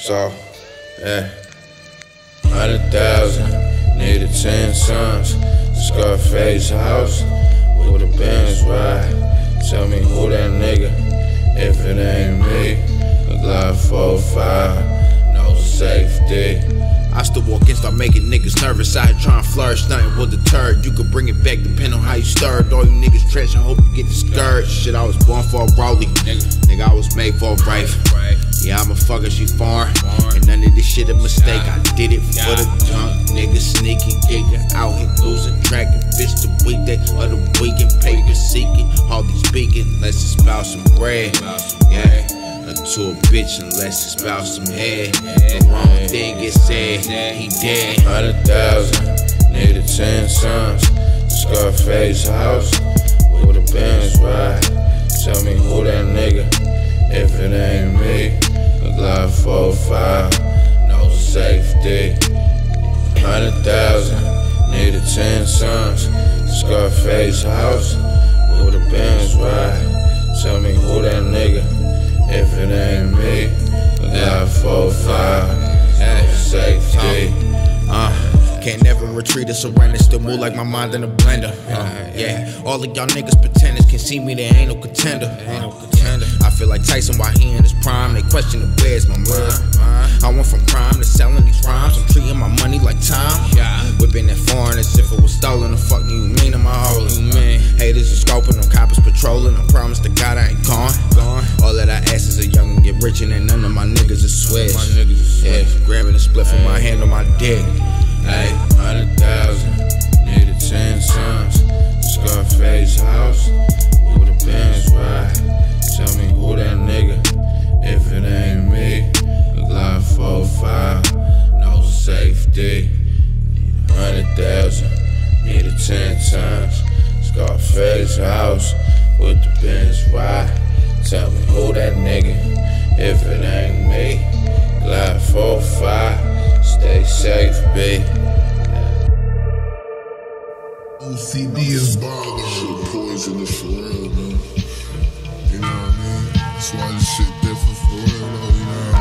So 100,000, needed 10 sons. Scarface house with the Benz ride. Tell me who that nigga, if it ain't me. A Glock 45, no safety. I still walk in, start making niggas nervous. I try and flourish, nothing will deter. You could bring it back, depending on how you stirred. All you niggas trash, I hope you get discouraged. Shit, I was born for a Rowley, nigga, I was made for a race. Yeah, I'm a fucker, she foreign. And none of this shit a mistake. I did it for the junk, nigga, sneaky, nigga. Out here losing track, if it's the weekday or the weekend, paper seeking. All these speaking, unless it's about some bread. Yeah. To a bitch unless it's about some head. The wrong thing is said, he dead. 100,000, needed 10 sons. Scarface house with a Benz ride. Tell me who that nigga, if it ain't me. A Glock 45, no safety. 100,000, needed 10 sons. Scarface house with a Benz ride. Tell me who that nigga, if it ain't me. Got 4-5, no safety. Can't never retreat or surrender. Still move like my mind in a blender. Yeah, all of y'all niggas pretenders can see me, there ain't no contender. I feel like Tyson while he in his prime. They question the where's my mind. I went from crime to selling these rhymes. I'm treating my money like time. Whipping that foreign as if it was stolen. The fuck do you mean I'm a holy man? Haters are scoping, them coppers patrolling. I promise to God I ain't gone. All that I ask is a young and get rich, and then none of my niggas are sweat. Yeah, grabbing a split from my hand on my dick. Hey, 100,000, needed 10 sons. Scarface house with a Benz ride. Tell me who that nigga, if it ain't me. A Glock 45, no safety. 100,000, needed 10 sons. Scarface house with the Benz ride. Tell me who that nigga, if it ain't me. Glide 4-5, stay safe, B. OCD is bothering. Shit poisonous for real, man. You know what I mean? That's why this shit different for real, though, you know what I mean?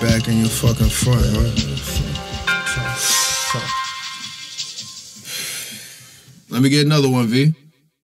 Back in your fucking front, huh? Let me get another one, V.